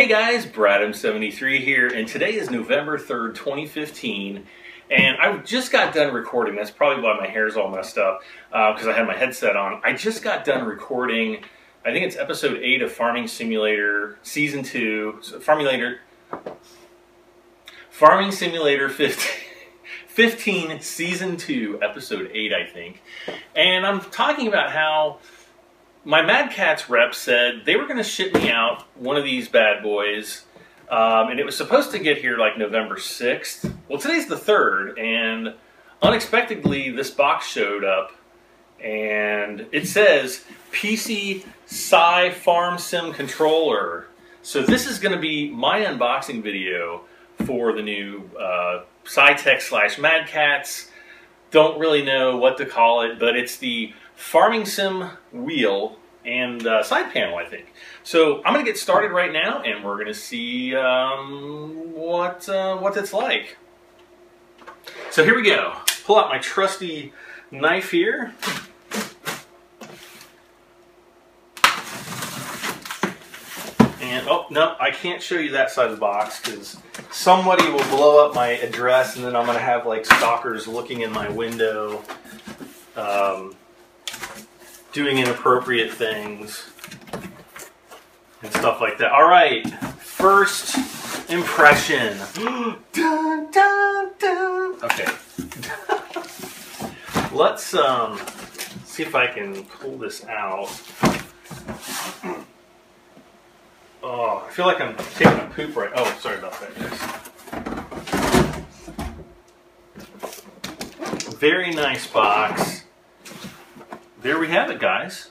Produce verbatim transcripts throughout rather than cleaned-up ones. Hey guys, Brad M seventy-three here, and today is November third, twenty fifteen, and I just got done recording. That's probably why my hair's all messed up, because uh, I had my headset on. I just got done recording, I think it's episode eight of Farming Simulator, season two, so Farmulator, Farming Simulator fifteen, fifteen, season two, episode eight, I think, and I'm talking about how my Mad Catz rep said they were going to ship me out one of these bad boys, um, and it was supposed to get here like November sixth. Well, today's the third, and unexpectedly this box showed up, and it says P C Sci Farm Sim Controller. So this is going to be my unboxing video for the new uh, PsyTech slash Mad Catz. Don't really know what to call it, but it's the Farming Sim wheel and uh, side panel, I think. So I'm gonna get started right now, and we're gonna see um, what uh, what it's like. So here we go. Pull out my trusty knife here. And oh no, I can't show you that side of the box because somebody will blow up my address, and then I'm gonna have like stalkers looking in my window. Um, doing inappropriate things and stuff like that. All right, first impression. Dun, dun, dun. Okay, let's um, see if I can pull this out. Oh, I feel like I'm taking a poop right. Oh, sorry about that, guys. Very nice box. There we have it, guys,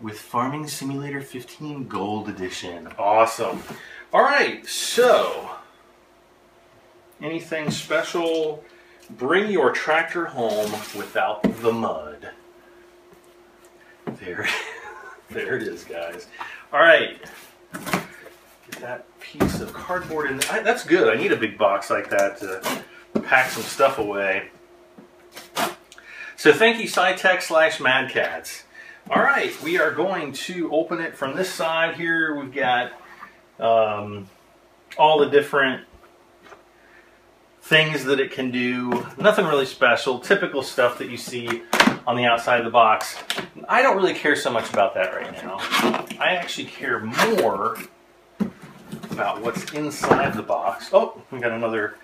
with Farming Simulator fifteen Gold Edition. Awesome. All right, so anything special? Bring your tractor home without the mud. There, there it is, guys. All right, get that piece of cardboard in there. That's good. I need a big box like that to pack some stuff away. So thank you, Saitek slash Mad Catz. All right, we are going to open it from this side here. We've got um, all the different things that it can do. Nothing really special, typical stuff that you see on the outside of the box. I don't really care so much about that right now. I actually care more about what's inside the box. Oh, we got another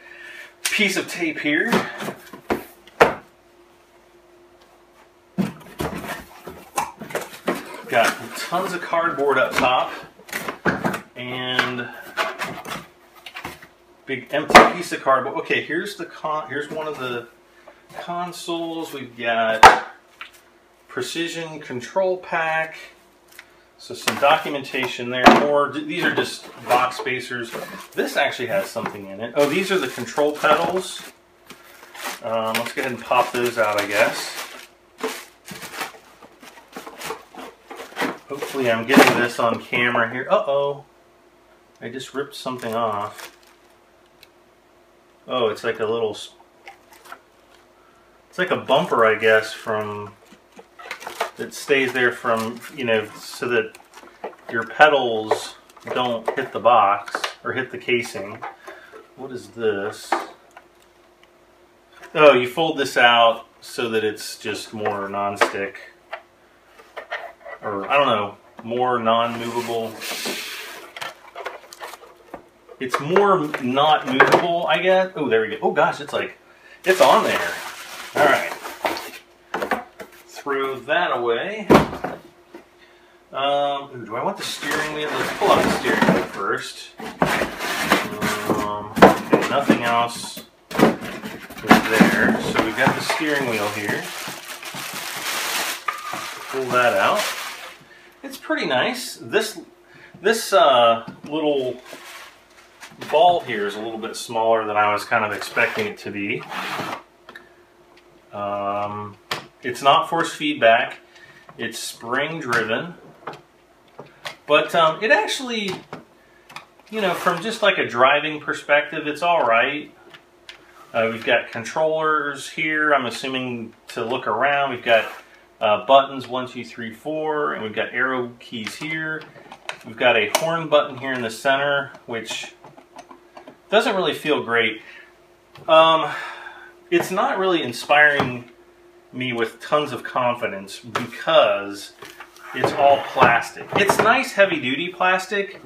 piece of tape here. Got tons of cardboard up top and big empty piece of cardboard. Okay, here's the con here's one of the consoles. We've got precision control pack. So some documentation there. More. These are just box spacers. This actually has something in it. Oh, these are the control pedals. Um, let's go ahead and pop those out, I guess. Hopefully I'm getting this on camera here. Uh-oh. I just ripped something off. Oh, it's like a little... It's like a bumper, I guess, from... That stays there from, you know, so that your pedals don't hit the box or hit the casing. What is this? Oh, you fold this out so that it's just more nonstick. Or, I don't know, more non-movable. It's more not movable, I guess. Oh, there we go. Oh, gosh, it's like, it's on there. All right. Throw that away. Um, ooh, do I want the steering wheel? Let's pull out the steering wheel first. Um, okay, nothing else is there. So we've got the steering wheel here. Pull that out. It's pretty nice. This this uh, little ball here is a little bit smaller than I was kind of expecting it to be. Um, it's not force feedback. It's spring driven. But um, it actually, you know, from just like a driving perspective, it's all right. Uh, we've got controllers here. I'm assuming to look around. We've got Uh, buttons one, two, three, four, and we've got arrow keys here. We've got a horn button here in the center, which doesn't really feel great. Um, it's not really inspiring me with tons of confidence because it's all plastic. It's nice heavy-duty plastic.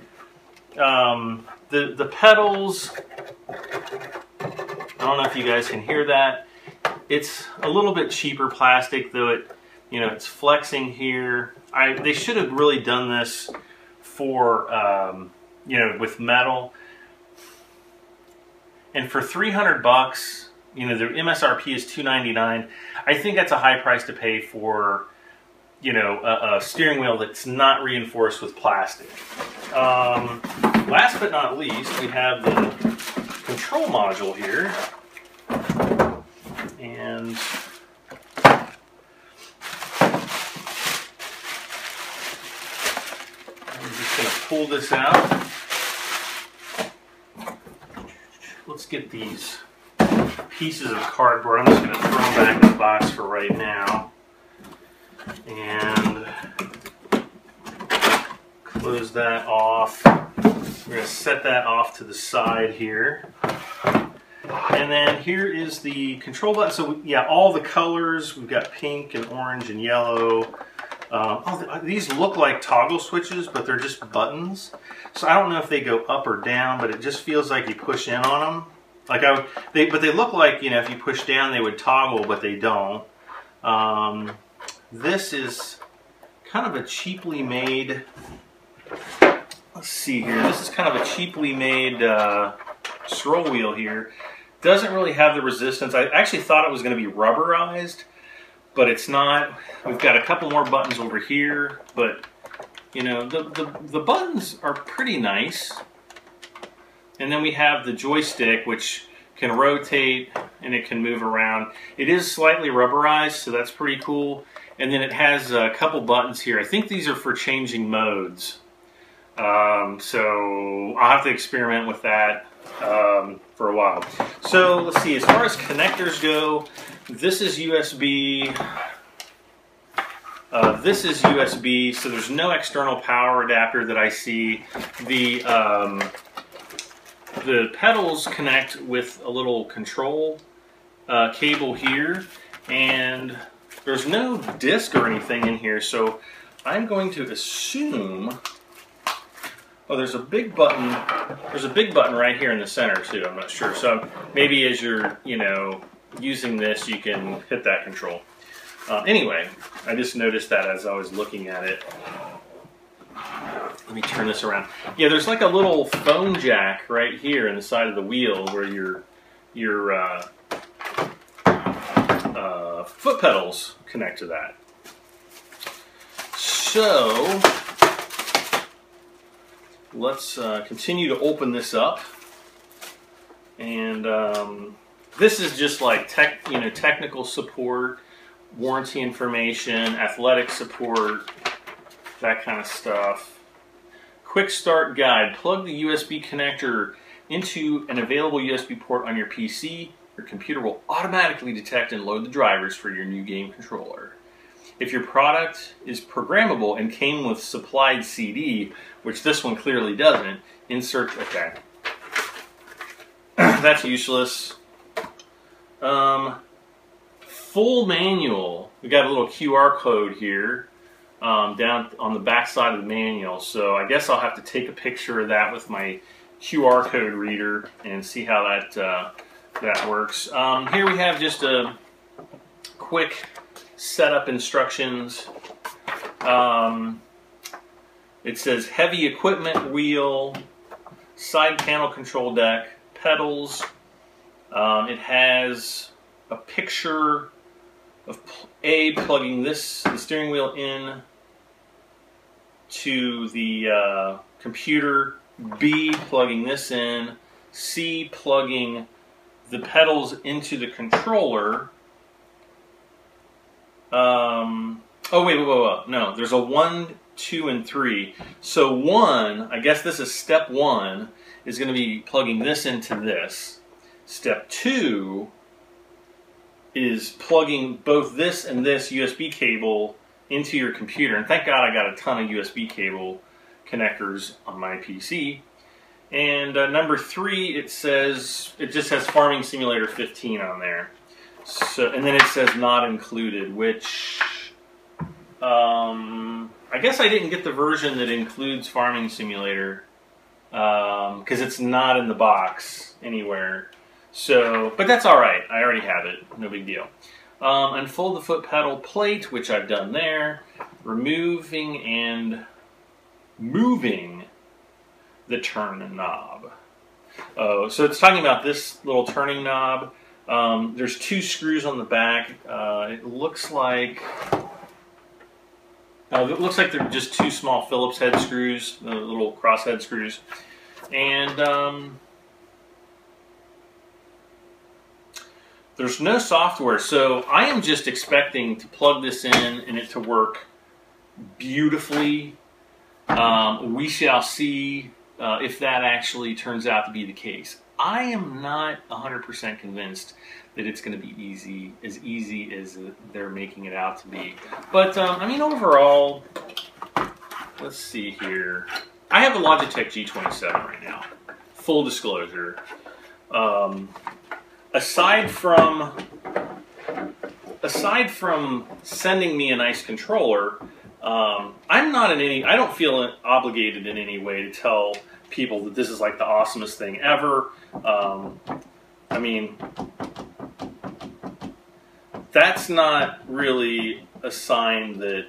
Um, the, the pedals, I don't know if you guys can hear that. It's a little bit cheaper plastic, though it, you know, it's flexing here. I, they should have really done this for, um, you know, with metal. And for three hundred bucks, you know, the M S R P is two ninety-nine. I think that's a high price to pay for, you know, a, a steering wheel that's not reinforced with plastic. Um, last but not least, we have the control module here. And I'm just going to pull this out. Let's get these pieces of cardboard. I'm just going to throw them back in the box for right now. And close that off. We're going to set that off to the side here. And then here is the control button. So yeah, all the colors. We've got pink and orange and yellow. Um, oh, these look like toggle switches, but they're just buttons. So I don't know if they go up or down, but it just feels like you push in on them. Like I, they, but they look like, you know, if you push down, they would toggle, but they don't. Um, this is kind of a cheaply made. Let's see here. This is kind of a cheaply made uh, scroll wheel here. Doesn't really have the resistance. I actually thought it was going to be rubberized, but it's not. We've got a couple more buttons over here, but you know, the, the, the buttons are pretty nice. And then we have the joystick, which can rotate and it can move around. It is slightly rubberized, so that's pretty cool. And then it has a couple buttons here. I think these are for changing modes. Um, so I'll have to experiment with that um, for a while. So let's see, as far as connectors go, this is U S B, uh, this is U S B, so there's no external power adapter that I see. The, um, the pedals connect with a little control uh, cable here, and there's no disc or anything in here, so I'm going to assume. Oh, there's a big button. There's a big button right here in the center too. I'm not sure. So maybe as you're, you know, using this, you can hit that control. Uh, anyway, I just noticed that as I was looking at it. Let me turn this around. Yeah, there's like a little phone jack right here in the side of the wheel where your your uh, uh, foot pedals connect to that. So. Let's uh, continue to open this up, and um, this is just like tech, you know, technical support, warranty information, athletic support, that kind of stuff. Quick start guide: plug the U S B connector into an available U S B port on your P C. Your computer will automatically detect and load the drivers for your new game controller. If your product is programmable and came with supplied C D, which this one clearly doesn't, insert, okay. That's useless. Um, full manual. We got a little Q R code here um, down on the back side of the manual, so I guess I'll have to take a picture of that with my Q R code reader and see how that, uh, that works. Um, here we have just a quick setup instructions. Um, it says heavy equipment wheel, side panel control deck, pedals. Um, it has a picture of A plugging this the steering wheel in to the uh, computer, B plugging this in, C plugging the pedals into the controller. Um, oh, wait, wait, wait, wait, no, there's a one, two, and three. So one, I guess this is step one, is going to be plugging this into this. Step two is plugging both this and this U S B cable into your computer. And thank God I got a ton of U S B cable connectors on my P C. And uh, number three, it says, it just has Farming Simulator fifteen on there. So, and then it says not included, which um, I guess I didn't get the version that includes Farming Simulator um, because it's not in the box anywhere. So, but that's all right. I already have it. No big deal. Um, unfold the foot pedal plate, which I've done there. Removing and moving the turn knob. Oh, so it's talking about this little turning knob. Um, there's two screws on the back. Uh, it looks like uh, it looks like they're just two small Phillips head screws, the little cross head screws, and. Um, There's no software, so I am just expecting to plug this in and it to work beautifully. Um, we shall see uh, if that actually turns out to be the case. I am not one hundred percent convinced that it's going to be easy, as easy as they're making it out to be. But, um, I mean, overall, let's see here. I have a Logitech G twenty-seven right now, full disclosure. Um... Aside from, aside from sending me a nice controller, um, I'm not in any, I don't feel obligated in any way to tell people that this is like the awesomest thing ever. Um, I mean, that's not really a sign that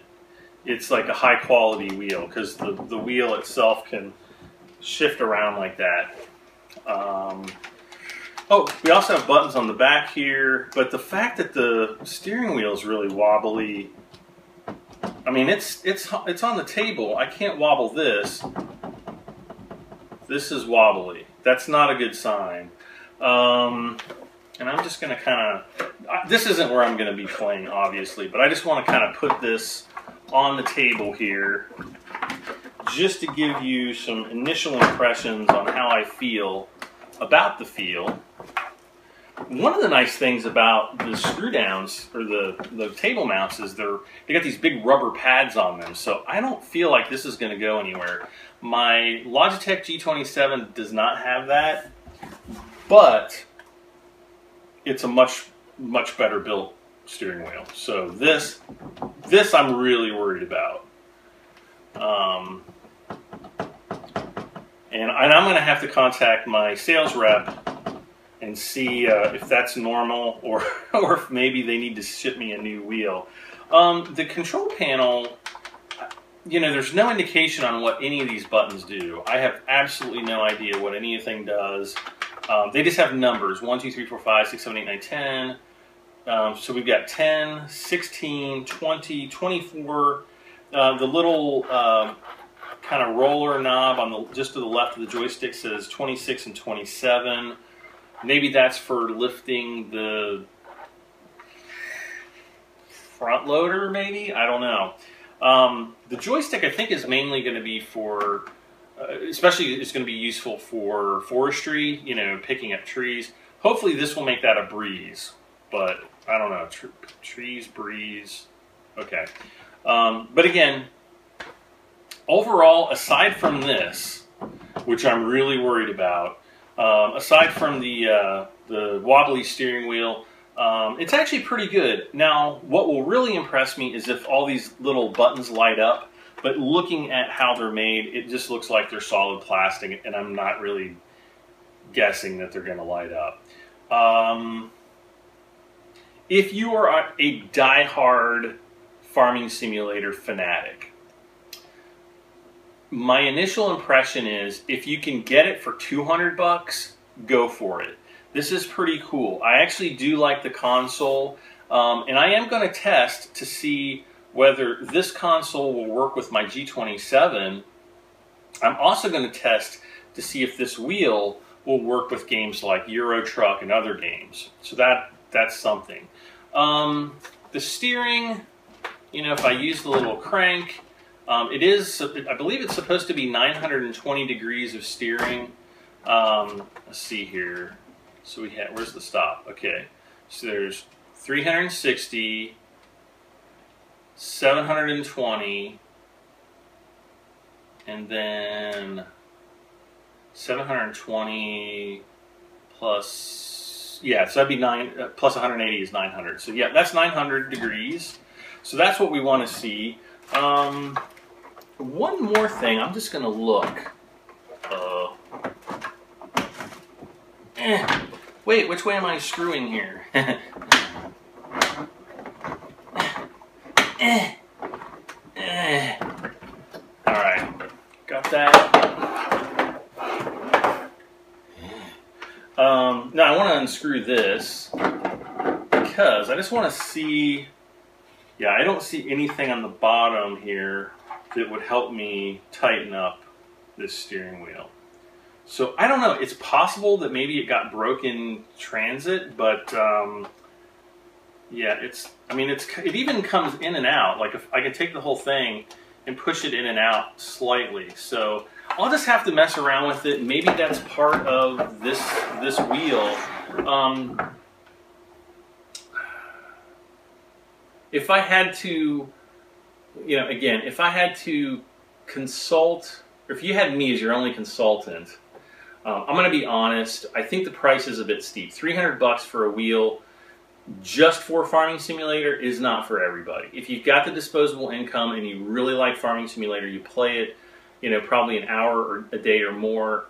it's like a high quality wheel, because the, the wheel itself can shift around like that. Um, Oh, we also have buttons on the back here, but the fact that the steering wheel is really wobbly, I mean, it's it's it's on the table. I can't wobble this. This is wobbly. That's not a good sign. Um, and I'm just going to kind of, this isn't where I'm going to be playing, obviously, but I just want to kind of put this on the table here just to give you some initial impressions on how I feel about the feel. One of the nice things about the screw downs or the, the table mounts is they're, they got these big rubber pads on them, so I don't feel like this is going to go anywhere. My Logitech G twenty-seven does not have that, but it's a much, much better built steering wheel. So this, this I'm really worried about. Um, And I'm going to have to contact my sales rep and see uh, if that's normal or, or if maybe they need to ship me a new wheel. Um, the control panel, you know, there's no indication on what any of these buttons do. I have absolutely no idea what anything does. Um, they just have numbers, one, two, three, four, five, six, seven, eight, nine, ten. Um, so we've got ten, sixteen, twenty, twenty-four. Uh, the little... Uh, kind of roller knob on the just to the left of the joystick says twenty-six and twenty-seven. Maybe that's for lifting the front loader, maybe? I don't know. Um, the joystick, I think, is mainly going to be for, uh, especially it's going to be useful for forestry, you know, picking up trees. Hopefully this will make that a breeze, but I don't know. Tre trees, breeze, okay. Um, but again, overall, aside from this, which I'm really worried about, um, aside from the, uh, the wobbly steering wheel, um, it's actually pretty good. Now, what will really impress me is if all these little buttons light up, but looking at how they're made, it just looks like they're solid plastic, and I'm not really guessing that they're going to light up. Um, if you are a diehard Farming Simulator fanatic, my initial impression is if you can get it for two hundred bucks, go for it. This is pretty cool. I actually do like the console, um, and I am going to test to see whether this console will work with my G twenty-seven. I'm also going to test to see if this wheel will work with games like Euro Truck and other games. So that that's something. Um, the steering, you know, if I use the little crank, Um, it is, I believe it's supposed to be nine hundred twenty degrees of steering. Um, let's see here. So we have, where's the stop? Okay. So there's three hundred sixty, seven hundred twenty, and then seven hundred twenty plus, yeah, so that'd be nine, uh, plus one hundred eighty is nine hundred. So yeah, that's nine hundred degrees. So that's what we want to see. Um, one more thing, I'm just gonna look. Uh, eh, wait, which way am I screwing here? eh, eh. All right, got that. Um, now I want to unscrew this because I just want to see. Yeah, I don't see anything on the bottom here that would help me tighten up this steering wheel. So I don't know, it's possible that maybe it got broken in transit, but um, yeah, it's, I mean, it's, it even comes in and out. Like if I can take the whole thing and push it in and out slightly. So I'll just have to mess around with it. Maybe that's part of this, this wheel. Um, If I had to, you know, again, if I had to consult, or if you had me as your only consultant, um, I'm going to be honest, I think the price is a bit steep. three hundred bucks for a wheel just for Farming Simulator is not for everybody. If you've got the disposable income and you really like Farming Simulator, you play it, you know, probably an hour or a day or more,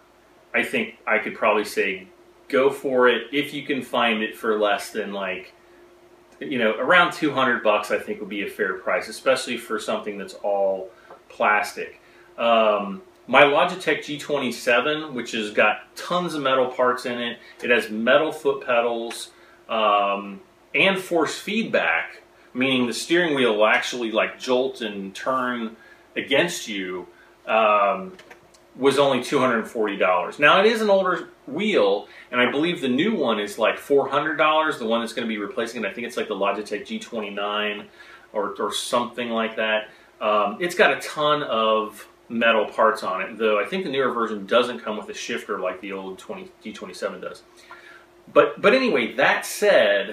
I think I could probably say go for it if you can find it for less than like, you know, around two hundred bucks I think would be a fair price, especially for something that's all plastic. Um, my Logitech G twenty-seven, which has got tons of metal parts in it, it has metal foot pedals um, and force feedback, meaning the steering wheel will actually like jolt and turn against you, um, was only two hundred forty dollars. Now it is an older wheel, and I believe the new one is like four hundred dollars, the one that's going to be replacing it. I think it's like the Logitech G twenty-nine or, or something like that. Um, it's got a ton of metal parts on it, though I think the newer version doesn't come with a shifter like the old G twenty-seven does. But, but anyway, that said,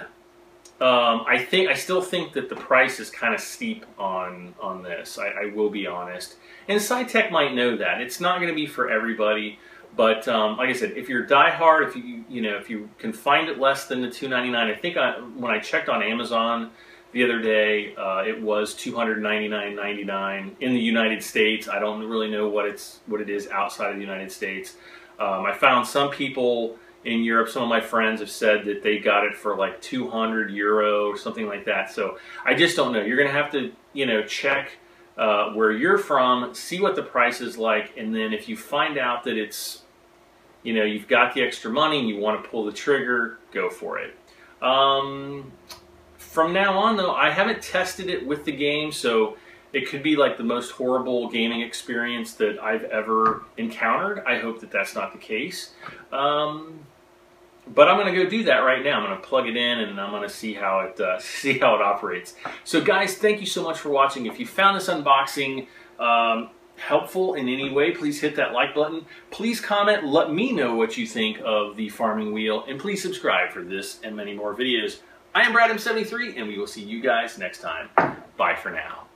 um, I, think, I still think that the price is kind of steep on, on this, I, I will be honest. And Saitek might know that. It's not going to be for everybody. But um, like I said, if you're diehard, if you you know if you can find it less than the two ninety-nine, I think I, when I checked on Amazon the other day, uh, it was two ninety-nine ninety-nine in the United States. I don't really know what it's what it is outside of the United States. Um, I found some people in Europe, some of my friends have said that they got it for like two hundred euro or something like that. So I just don't know. You're gonna have to you know check. Uh, where you're from, see what the price is like, and then if you find out that it's, you know, you've got the extra money and you want to pull the trigger, go for it. Um, from now on, though, I haven't tested it with the game, so it could be like the most horrible gaming experience that I've ever encountered. I hope that that's not the case. Um, But I'm going to go do that right now. I'm going to plug it in and I'm going to see how it uh, see how it operates. So guys, thank you so much for watching. If you found this unboxing um, helpful in any way, please hit that like button. Please comment. Let me know what you think of the farming wheel. And please subscribe for this and many more videos. I am Brad M seventy-three, and we will see you guys next time. Bye for now.